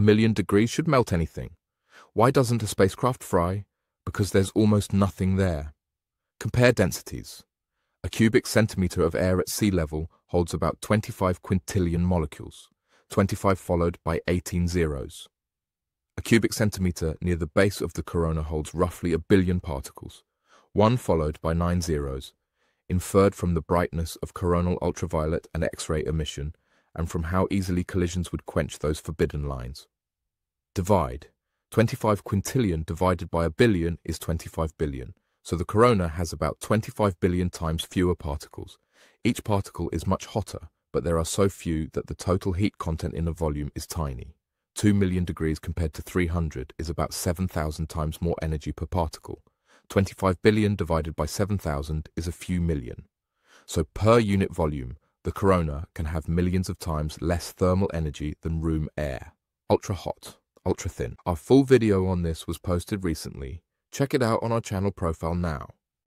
1,000,000 degrees should melt anything. Why doesn't a spacecraft fry? Because there's almost nothing there. Compare densities. A cubic centimetre of air at sea level holds about 25 quintillion molecules, 25 followed by 18 zeros. A cubic centimetre near the base of the corona holds roughly 1 billion particles, 1 followed by 9 zeros, inferred from the brightness of coronal ultraviolet and X-ray emission, and from how easily collisions would quench those forbidden lines. Divide. 25 quintillion divided by 1 billion is 25 billion, so the corona has about 25 billion times fewer particles. Each particle is much hotter, but there are so few that the total heat content in a volume is tiny. 2,000,000 degrees compared to 300 is about 7,000 times more energy per particle. 25 billion divided by 7,000 is a few million. So per unit volume, the corona can have millions of times less thermal energy than room air. Ultra hot, ultra thin. Our full video on this was posted recently. Check it out on our channel profile now.